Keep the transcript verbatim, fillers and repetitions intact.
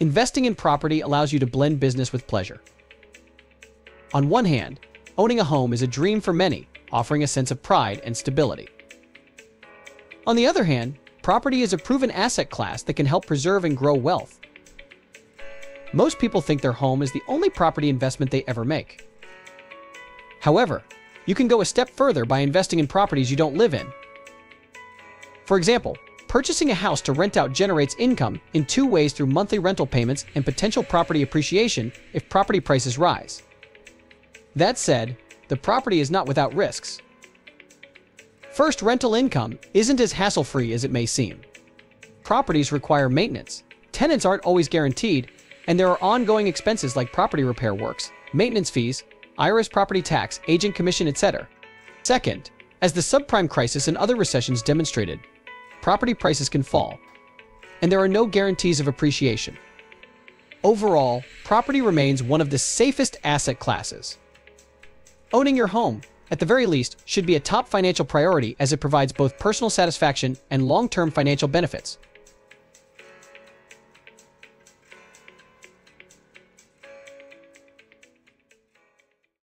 Investing in property allows you to blend business with pleasure. On one hand, owning a home is a dream for many, offering a sense of pride and stability. On the other hand, property is a proven asset class that can help preserve and grow wealth. Most people think their home is the only property investment they ever make. However, you can go a step further by investing in properties you don't live in. For example, purchasing a house to rent out generates income in two ways: through monthly rental payments and potential property appreciation if property prices rise. That said, the property is not without risks. First, rental income isn't as hassle-free as it may seem. Properties require maintenance, tenants aren't always guaranteed, and there are ongoing expenses like property repair works, maintenance fees, I R S property tax, agent commission, et cetera. Second, as the subprime crisis and other recessions demonstrated, property prices can fall, and there are no guarantees of appreciation. Overall, property remains one of the safest asset classes. Owning your home, at the very least, should be a top financial priority as it provides both personal satisfaction and long-term financial benefits.